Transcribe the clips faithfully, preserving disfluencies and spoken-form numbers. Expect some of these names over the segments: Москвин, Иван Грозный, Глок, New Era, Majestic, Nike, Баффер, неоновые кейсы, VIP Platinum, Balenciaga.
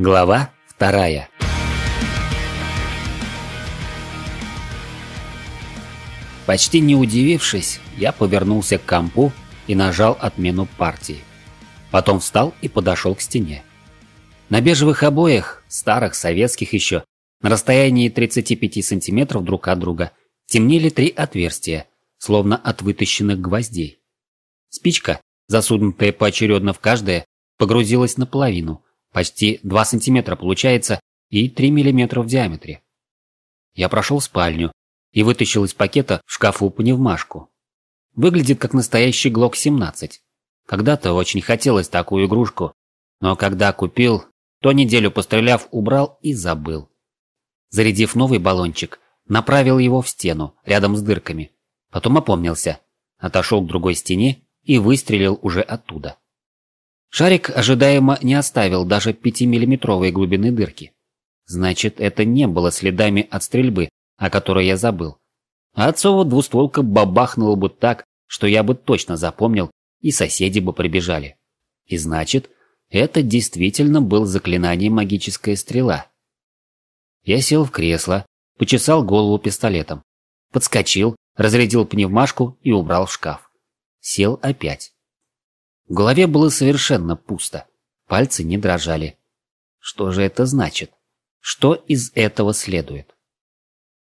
Глава вторая. Почти не удивившись, я повернулся к компу и нажал отмену партии. Потом встал и подошел к стене. На бежевых обоях, старых, советских еще, на расстоянии тридцати пяти сантиметров друг от друга, темнели три отверстия, словно от вытащенных гвоздей. Спичка, засунутая поочередно в каждое, погрузилась наполовину, почти два сантиметра получается и три миллиметра в диаметре. Я прошел в спальню и вытащил из пакета в шкафу пневмашку. Выглядит как настоящий глок семнадцать. Когда-то очень хотелось такую игрушку, но когда купил, то неделю постреляв, убрал и забыл. Зарядив новый баллончик, направил его в стену, рядом с дырками. Потом опомнился, отошел к другой стене и выстрелил уже оттуда. Шарик ожидаемо не оставил даже пятимиллиметровой глубины дырки. Значит, это не было следами от стрельбы, о которой я забыл. А отцова двустволка бабахнула бы так, что я бы точно запомнил, и соседи бы прибежали. И значит, это действительно было заклинание «Магическая стрела». Я сел в кресло, почесал голову пистолетом. Подскочил, разрядил пневмашку и убрал в шкаф. Сел опять. В голове было совершенно пусто, пальцы не дрожали. Что же это значит? Что из этого следует?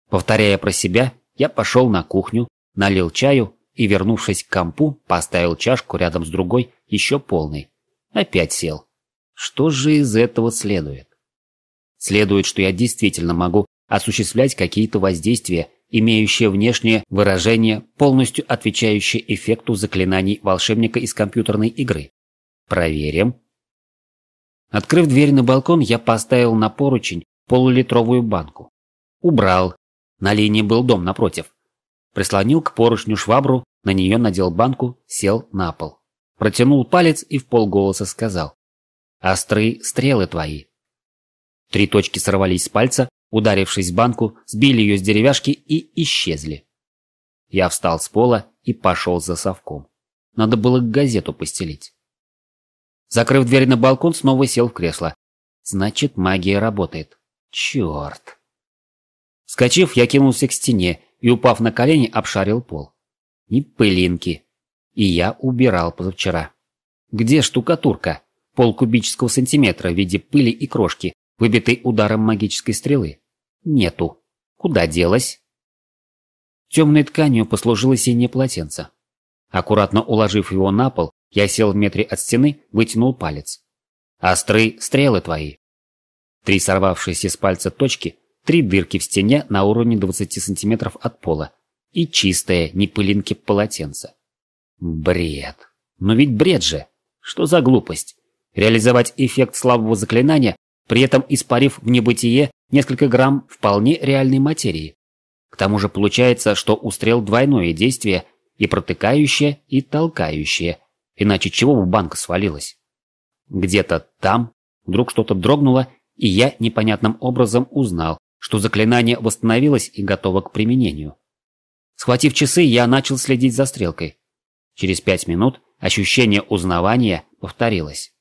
Повторяя про себя, я пошел на кухню, налил чаю и, вернувшись к компу, поставил чашку рядом с другой, еще полной. Опять сел. Что же из этого следует? Следует, что я действительно могу осуществлять какие-то воздействия, имеющие внешнее выражение, полностью отвечающее эффекту заклинаний волшебника из компьютерной игры. Проверим. Открыв дверь на балкон, я поставил на поручень полулитровую банку. Убрал. На линии был дом напротив. Прислонил к поручню швабру, на нее надел банку, сел на пол. Протянул палец и вполголоса сказал: «Острые стрелы твои». Три точки сорвались с пальца, ударившись в банку, сбили ее с деревяшки и исчезли. Я встал с пола и пошел за совком. Надо было газету постелить. Закрыв дверь на балкон, снова сел в кресло. Значит, магия работает. Черт. Вскочив, я кинулся к стене и, упав на колени, обшарил пол. Ни пылинки. И я убирал позавчера. Где штукатурка? Пол кубического сантиметра в виде пыли и крошки, выбитый ударом магической стрелы. Нету. Куда делась? Темной тканью послужило синее полотенце. Аккуратно уложив его на пол, я сел в метре от стены, вытянул палец. «Остры стрелы твои». Три сорвавшиеся с пальца точки, три дырки в стене на уровне двадцати сантиметров от пола и чистое, не пылинки, полотенце. Бред. Но ведь бред же. Что за глупость? Реализовать эффект слабого заклинания, при этом испарив в небытие несколько грамм вполне реальной материи. К тому же получается, что у стрел двойное действие, и протыкающее, и толкающее, иначе чего бы банка свалилась? Где-то там вдруг что-то дрогнуло, и я непонятным образом узнал, что заклинание восстановилось и готово к применению. Схватив часы, я начал следить за стрелкой. Через пять минут ощущение узнавания повторилось.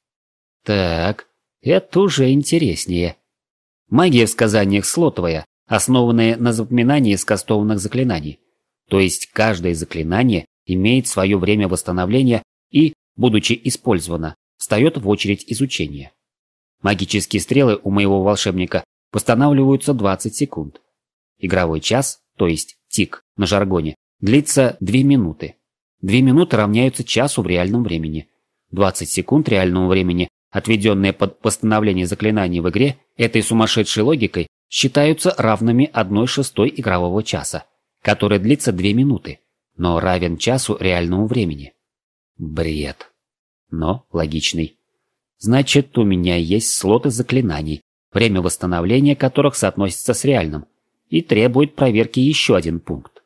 Так... Это уже интереснее. Магия в сказаниях слотовая, основанная на запоминании скастованных заклинаний. То есть каждое заклинание имеет свое время восстановления и, будучи использовано, встает в очередь изучения. Магические стрелы у моего волшебника восстанавливаются двадцать секунд. Игровой час, то есть тик на жаргоне, длится две минуты. две минуты равняются часу в реальном времени. двадцать секунд реального времени, отведенные под восстановление заклинаний в игре, этой сумасшедшей логикой считаются равными одной шестой игрового часа, который длится две минуты, но равен часу реальному времени. Бред. Но логичный. Значит, у меня есть слоты заклинаний, время восстановления которых соотносится с реальным, и требует проверки еще один пункт.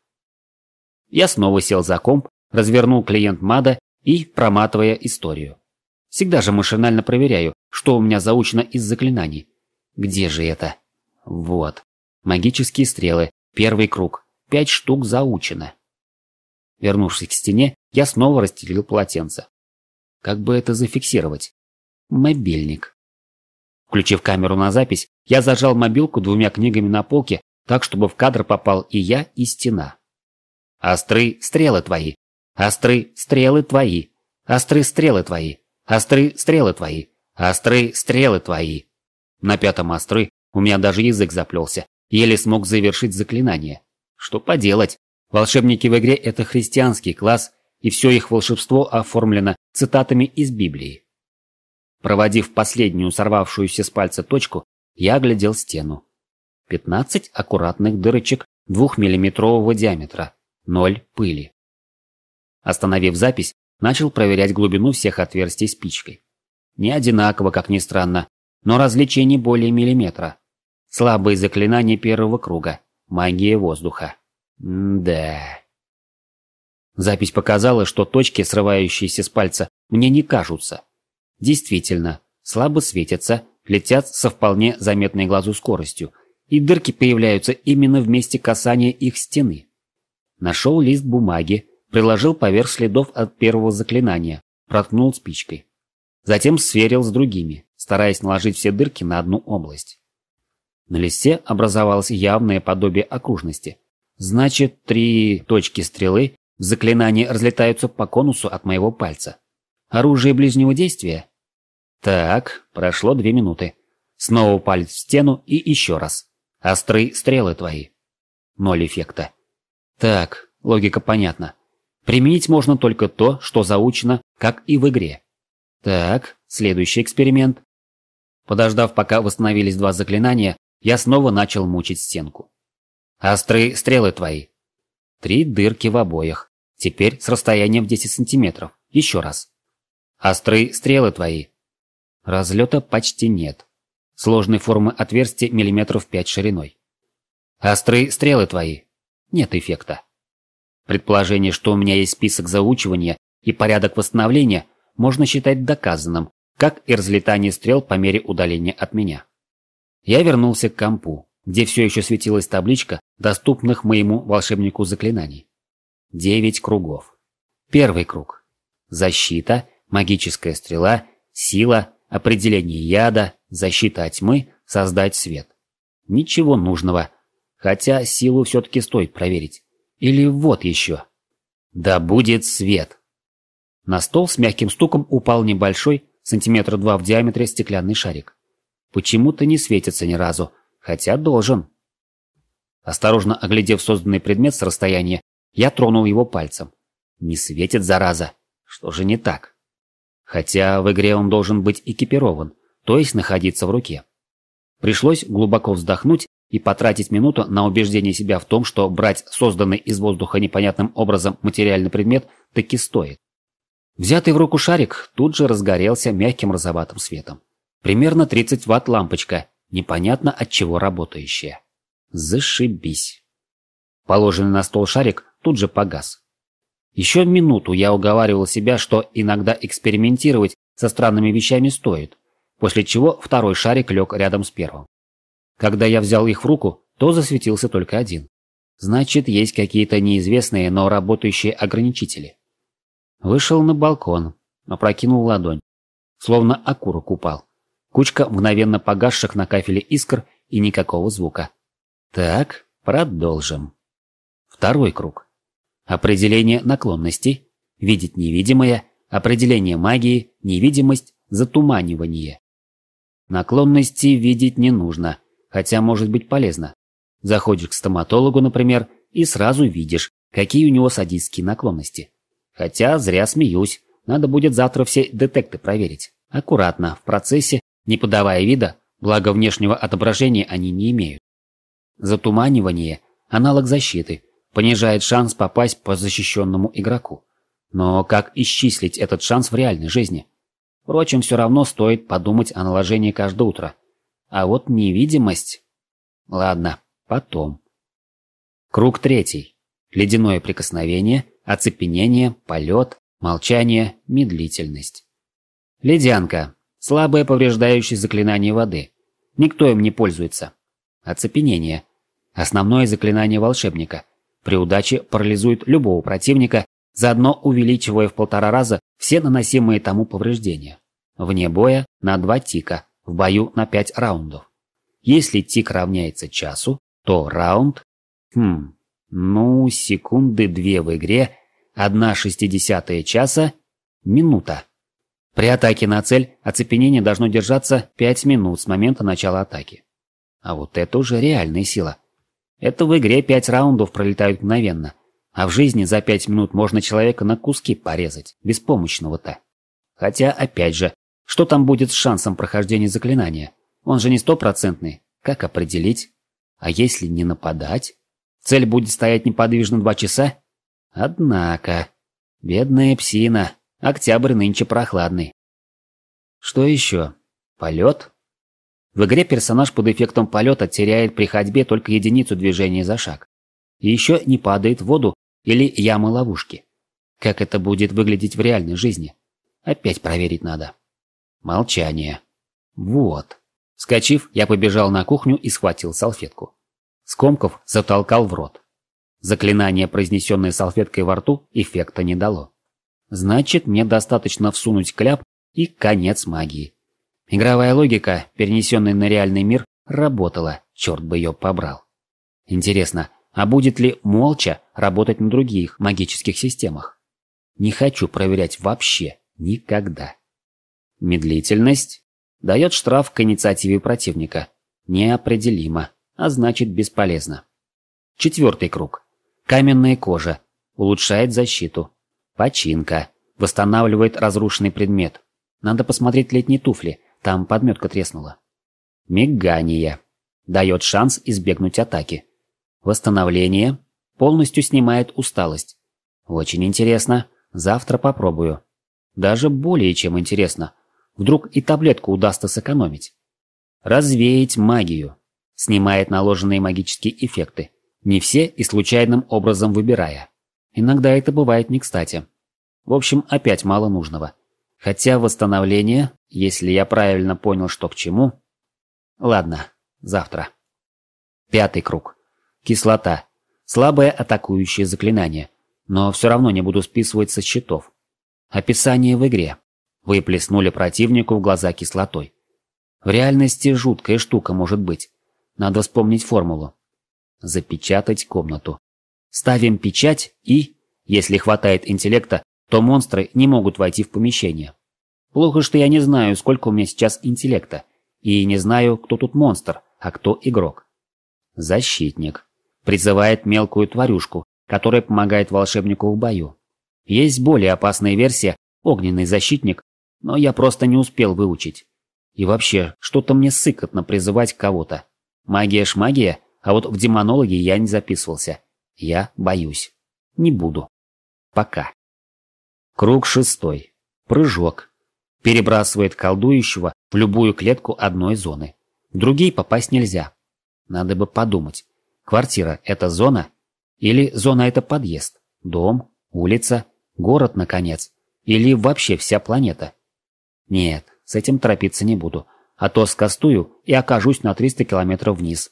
Я снова сел за комп, развернул клиент МАДа и, проматывая историю. Всегда же машинально проверяю, что у меня заучено из заклинаний. Где же это? Вот. Магические стрелы. Первый круг. Пять штук заучено. Вернувшись к стене, я снова расстелил полотенце. Как бы это зафиксировать? Мобильник. Включив камеру на запись, я зажал мобилку двумя книгами на полке, так, чтобы в кадр попал и я, и стена. «Остры стрелы твои! Остры стрелы твои! Остры стрелы твои! Остры стрелы твои! Остры стрелы твои!» На пятом остры у меня даже язык заплелся, еле смог завершить заклинание. Что поделать, волшебники в игре – это христианский класс, и все их волшебство оформлено цитатами из Библии. Проводив последнюю сорвавшуюся с пальца точку, я оглядел стену. пятнадцать аккуратных дырочек двухмиллиметрового диаметра, ноль пыли. Остановив запись, начал проверять глубину всех отверстий спичкой. Не одинаково, как ни странно, но различие не более миллиметра. Слабые заклинания первого круга, магия воздуха. М-да. Запись показала, что точки, срывающиеся с пальца, мне не кажутся. Действительно, слабо светятся, летят со вполне заметной глазу скоростью, и дырки появляются именно в месте касания их стены. Нашел лист бумаги, приложил поверх следов от первого заклинания, проткнул спичкой. Затем сверил с другими, стараясь наложить все дырки на одну область. На листе образовалось явное подобие окружности. Значит, три точки стрелы в заклинании разлетаются по конусу от моего пальца. Оружие ближнего действия? Так, прошло две минуты. Снова палец в стену и еще раз. Остры стрелы твои. Ноль эффекта. Так, логика понятна. Применить можно только то, что заучено, как и в игре. Так, следующий эксперимент. Подождав, пока восстановились два заклинания, я снова начал мучить стенку. Остры стрелы твои. Три дырки в обоих. Теперь с расстоянием в десять сантиметров. Еще раз. Остры стрелы твои. Разлета почти нет. Сложной формы отверстия миллиметров пять шириной. Остры стрелы твои. Нет эффекта. Предположение, что у меня есть список заучивания и порядок восстановления, можно считать доказанным, как и разлетание стрел по мере удаления от меня. Я вернулся к компу, где все еще светилась табличка доступных моему волшебнику заклинаний. Девять кругов. Первый круг. Защита, магическая стрела, сила, определение яда, защита от тьмы, создать свет. Ничего нужного. Хотя силу все-таки стоит проверить. Или вот еще. Да будет свет. На стол с мягким стуком упал небольшой, сантиметра два в диаметре, стеклянный шарик. Почему-то не светится ни разу, хотя должен. Осторожно оглядев созданный предмет с расстояния, я тронул его пальцем. Не светит, зараза. Что же не так? Хотя в игре он должен быть экипирован, то есть находиться в руке. Пришлось глубоко вздохнуть и потратить минуту на убеждение себя в том, что брать созданный из воздуха непонятным образом материальный предмет таки стоит. Взятый в руку шарик тут же разгорелся мягким розоватым светом. Примерно тридцать ватт лампочка, непонятно от чего работающая. Зашибись. Положенный на стол шарик тут же погас. Еще минуту я уговаривал себя, что иногда экспериментировать со странными вещами стоит, после чего второй шарик лег рядом с первым. Когда я взял их в руку, то засветился только один. Значит, есть какие-то неизвестные, но работающие ограничители. Вышел на балкон, опрокинул ладонь. Словно окурок упал. Кучка мгновенно погасших на кафеле искр и никакого звука. Так, продолжим. Второй круг. Определение наклонностей. Видеть невидимое. Определение магии. Невидимость. Затуманивание. Наклонности видеть не нужно, хотя может быть полезно. Заходишь к стоматологу, например, и сразу видишь, какие у него садистские наклонности. Хотя зря смеюсь, надо будет завтра все детекты проверить. Аккуратно, в процессе, не подавая вида, благо внешнего отображения они не имеют. Затуманивание – аналог защиты, понижает шанс попасть по защищенному игроку. Но как исчислить этот шанс в реальной жизни? Впрочем, все равно стоит подумать о наложении каждое утро. А вот невидимость… Ладно, потом. Круг третий. Ледяное прикосновение, оцепенение, полет, молчание, медлительность. Ледянка. Слабое повреждающее заклинание воды. Никто им не пользуется. Оцепенение. Основное заклинание волшебника. При удаче парализует любого противника, заодно увеличивая в полтора раза все наносимые тому повреждения. Вне боя на два тика, в бою на пять раундов. Если тик равняется часу, то раунд... Хм... Ну, секунды две в игре, одна шестидесятая часа, минута. При атаке на цель оцепенение должно держаться пять минут с момента начала атаки. А вот это уже реальная сила. Это в игре пять раундов пролетают мгновенно, а в жизни за пять минут можно человека на куски порезать, беспомощного-то. Хотя, опять же, что там будет с шансом прохождения заклинания? Он же не стопроцентный, как определить? А если не нападать? Цель будет стоять неподвижно два часа? Однако, бедная псина, октябрь нынче прохладный. Что еще? Полет? В игре персонаж под эффектом полета теряет при ходьбе только единицу движения за шаг. И еще не падает в воду или ямы ловушки. Как это будет выглядеть в реальной жизни? Опять проверить надо. Молчание. Вот. Вскочив, я побежал на кухню и схватил салфетку. Скомков затолкал в рот. Заклинание, произнесенное салфеткой во рту, эффекта не дало. Значит, мне достаточно всунуть кляп и конец магии. Игровая логика, перенесенная на реальный мир, работала, черт бы ее побрал. Интересно, а будет ли молча работать на других магических системах? Не хочу проверять вообще никогда. Медлительность дает штраф к инициативе противника. Неопределимо. А значит, бесполезно. Четвертый круг. Каменная кожа. Улучшает защиту. Починка. Восстанавливает разрушенный предмет. Надо посмотреть летние туфли, там подметка треснула. Мигание. Дает шанс избегнуть атаки. Восстановление. Полностью снимает усталость. Очень интересно. Завтра попробую. Даже более чем интересно. Вдруг и таблетку удастся сэкономить. Развеять магию. Снимает наложенные магические эффекты, не все и случайным образом выбирая. Иногда это бывает не кстати. В общем, опять мало нужного. Хотя восстановление, если я правильно понял, что к чему... Ладно, завтра. Пятый круг. Кислота. Слабое атакующее заклинание, но все равно не буду списывать со счетов. Описание в игре. Вы плеснули противнику в глаза кислотой. В реальности жуткая штука может быть. Надо вспомнить формулу. Запечатать комнату. Ставим печать и, если хватает интеллекта, то монстры не могут войти в помещение. Плохо, что я не знаю, сколько у меня сейчас интеллекта, и не знаю, кто тут монстр, а кто игрок. Защитник. Призывает мелкую тварюшку, которая помогает волшебнику в бою. Есть более опасная версия, огненный защитник, но я просто не успел выучить. И вообще, что-то мне сыкотно призывать кого-то. Магия ж магия, а вот в демонологи я не записывался. Я боюсь. Не буду. Пока. Круг шестой. Прыжок. Перебрасывает колдующего в любую клетку одной зоны. В другие попасть нельзя. Надо бы подумать. Квартира – это зона? Или зона – это подъезд? Дом? Улица? Город, наконец? Или вообще вся планета? Нет, с этим торопиться не буду. А то скастую и окажусь на триста километров вниз.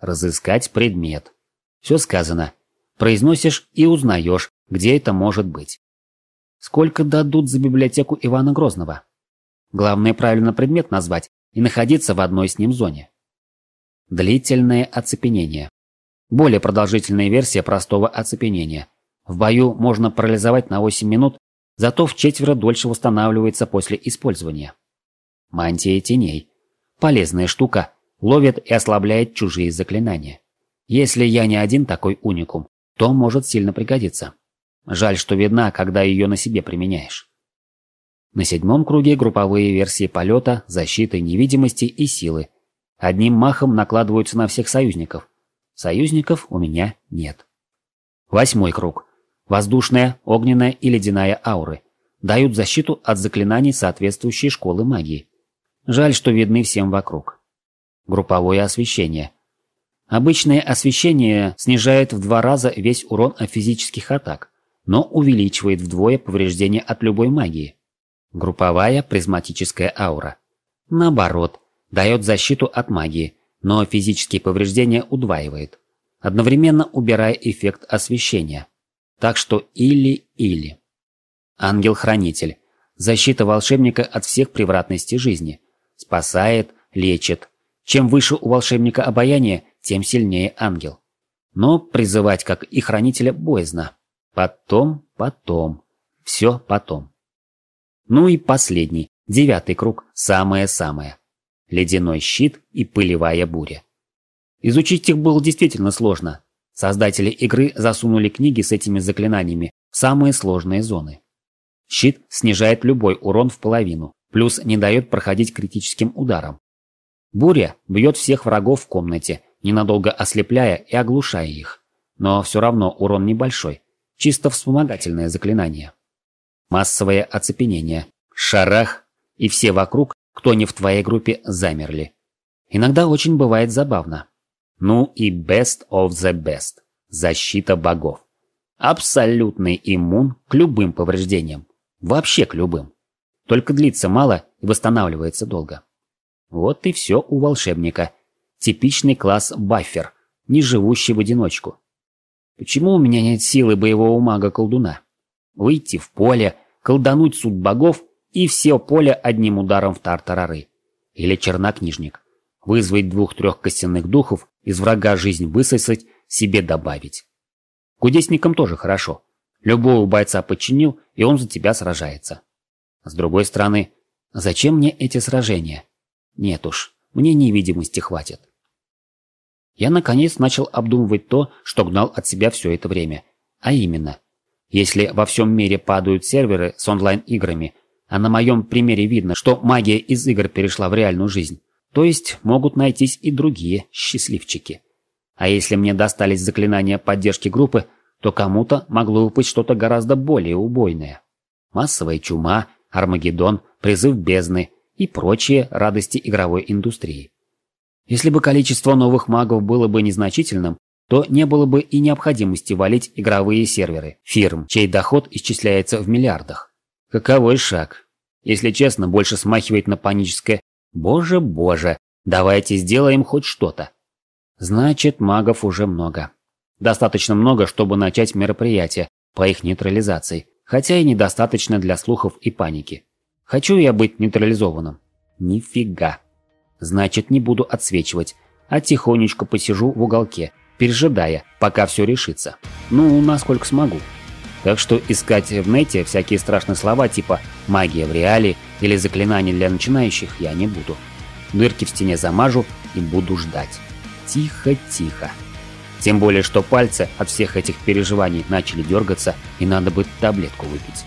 Разыскать предмет. Все сказано. Произносишь и узнаешь, где это может быть. Сколько дадут за библиотеку Ивана Грозного? Главное правильно предмет назвать и находиться в одной с ним зоне. Длительное оцепенение. Более продолжительная версия простого оцепенения. В бою можно парализовать на восемь минут, зато в четверо дольше восстанавливается после использования. Мантия теней. Полезная штука, ловит и ослабляет чужие заклинания. Если я не один такой уникум, то может сильно пригодиться. Жаль, что видна, когда ее на себе применяешь. На седьмом круге групповые версии полета, защиты, невидимости и силы. Одним махом накладываются на всех союзников. Союзников у меня нет. Восьмой круг. Воздушная, огненная и ледяная ауры. Дают защиту от заклинаний соответствующей школы магии. Жаль, что видны всем вокруг. Групповое освещение. Обычное освещение снижает в два раза весь урон от физических атак, но увеличивает вдвое повреждения от любой магии. Групповая призматическая аура. Наоборот, дает защиту от магии, но физические повреждения удваивает, одновременно убирая эффект освещения. Так что или-или. Ангел-хранитель. Защита волшебника от всех превратностей жизни. спасает, лечит. Чем выше у волшебника обаяние, тем сильнее ангел. Но призывать как и хранителя боязно. Потом, потом. Все потом. Ну и последний, девятый круг, самое-самое. Ледяной щит и пылевая буря. Изучить их было действительно сложно. Создатели игры засунули книги с этими заклинаниями в самые сложные зоны. Щит снижает любой урон в половину, плюс не дает проходить критическим ударом. Буря бьет всех врагов в комнате, ненадолго ослепляя и оглушая их. Но все равно урон небольшой, чисто вспомогательное заклинание. Массовое оцепенение, шарах, и все вокруг, кто не в твоей группе, замерли. Иногда очень бывает забавно. Ну и best of the best. Защита богов. Абсолютный иммун к любым повреждениям. Вообще к любым. Только длится мало и восстанавливается долго. Вот и все у волшебника. Типичный класс Баффер, не живущий в одиночку. Почему у меня нет силы боевого мага-колдуна? Выйти в поле, колдануть суд богов и все поле одним ударом в тартарары. Или чернокнижник. Вызвать двух-трех костяных духов, из врага жизнь высосать, себе добавить. Кудесникам тоже хорошо. Любого бойца подчинил, и он за тебя сражается. С другой стороны, зачем мне эти сражения? Нет уж, мне невидимости хватит. Я наконец начал обдумывать то, что гнал от себя все это время. А именно, если во всем мире падают серверы с онлайн-играми, а на моем примере видно, что магия из игр перешла в реальную жизнь, то есть могут найтись и другие счастливчики. А если мне достались заклинания поддержки группы, то кому-то могло выпасть что-то гораздо более убойное. Массовая чума, Армагеддон, призыв бездны и прочие радости игровой индустрии. Если бы количество новых магов было бы незначительным, то не было бы и необходимости валить игровые серверы фирм, чей доход исчисляется в миллиардах. Каковой шаг? Если честно, больше смахивает на паническое «Боже, боже, давайте сделаем хоть что-то». Значит, магов уже много. Достаточно много, чтобы начать мероприятие по их нейтрализации, хотя и недостаточно для слухов и паники. Хочу я быть нейтрализованным? Нифига. Значит, не буду отсвечивать, а тихонечко посижу в уголке, пережидая, пока все решится. Ну, насколько смогу. Так что искать в нете всякие страшные слова типа «магия в реале» или «заклинания для начинающих» я не буду. Дырки в стене замажу и буду ждать. Тихо-тихо. Тем более, что пальцы от всех этих переживаний начали дергаться, и надо бы таблетку выпить.